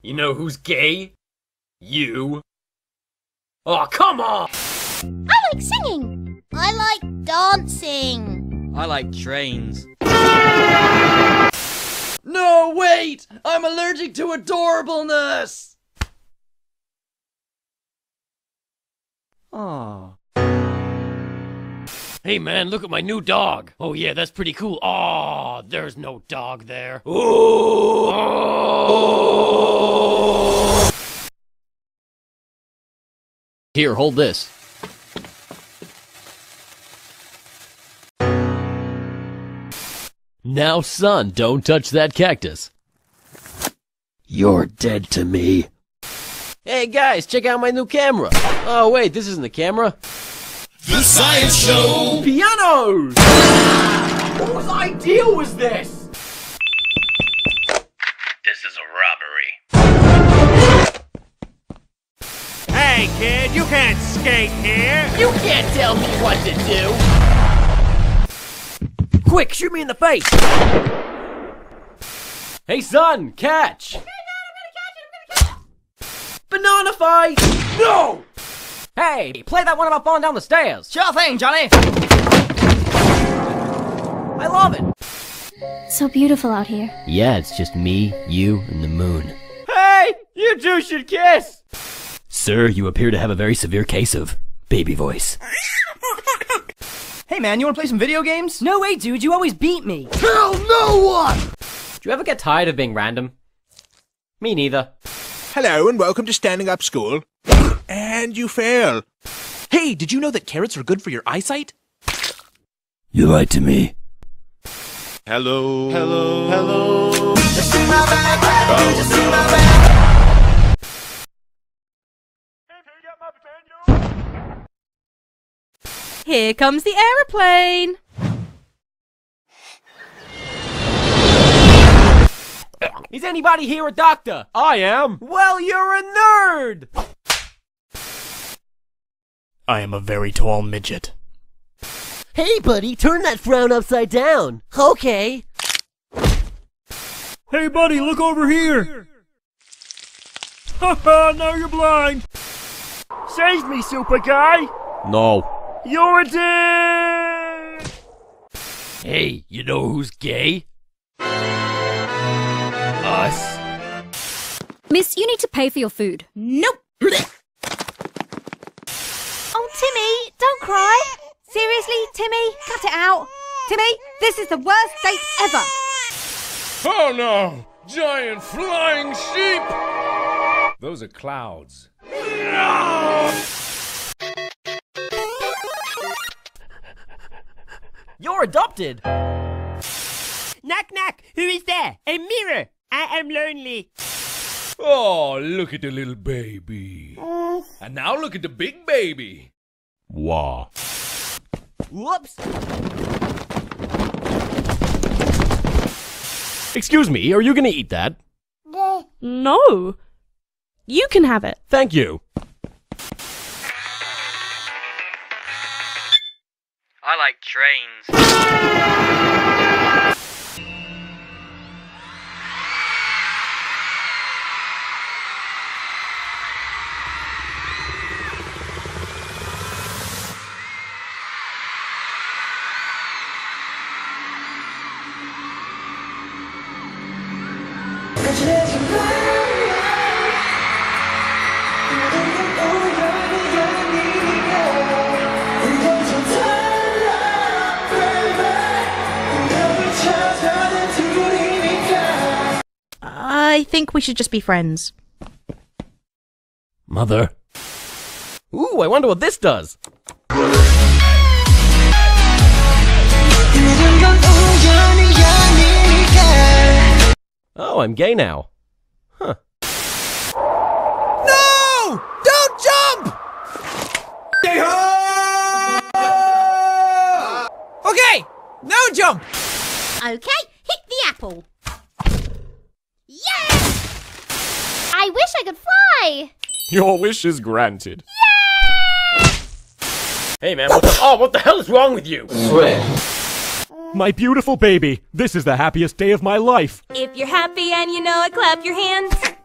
You know who's gay? You. Aw, come on! I like singing. I like dancing. I like trains. No, wait! I'm allergic to adorableness! Aww. Hey man, look at my new dog! Oh yeah, that's pretty cool. Aww, there's no dog there. Ooh! Oh. Here, hold this. Now, son, don't touch that cactus. You're dead to me. Hey, guys, check out my new camera. Oh, wait, this isn't the camera. The Science Show! Pianos! Whose idea was this? This is a robbery. Hey, kid, you can't skate here. You can't tell me what to do. Quick, shoot me in the face! Hey son, catch! Okay, Dad, I'm gonna catch it, Banana fight! No! Hey, play that one about falling down the stairs! Sure thing, Johnny! I love it! It's so beautiful out here. Yeah, it's just me, you, and the moon. Hey! You two should kiss! Sir, you appear to have a very severe case of baby voice. Hey man, you wanna play some video games? No way, dude, you always beat me! Tell no one! Do you ever get tired of being random? Me neither. Hello, and welcome to Standing Up School. And you fail. Hey, did you know that carrots are good for your eyesight? You lied to me. Hello. Hello. Hello. Just in my bag, oh. Just in my bag. Here comes the aeroplane! Is anybody here a doctor? I am! Well, you're a nerd! I am a very tall midget. Hey, buddy, turn that frown upside down! Okay! Hey, buddy, look over here! Haha, now you're blind! Save me, super guy! No. You're dead! Hey, you know who's gay? Us. Miss, you need to pay for your food. Nope! Oh, Timmy, don't cry! Seriously, Timmy, cut it out! Timmy, this is the worst date ever! Oh no! Giant flying sheep! Those are clouds. No! You're adopted! Knock knock! Who is there? A mirror! I am lonely! Oh, look at the little baby! And now look at the big baby! Wah! Whoops! Excuse me, are you gonna eat that? No! You can have it! Thank you! I like trains. I think we should just be friends. Mother. Ooh, I wonder what this does. Oh, I'm gay now. Huh. No! Don't jump! Okay, now jump! Okay, hit the apple. Yes! I wish I could fly! Your wish is granted. Yes! Hey man, what the hell is wrong with you? My beautiful baby, this is the happiest day of my life. If you're happy and you know it, clap your hands.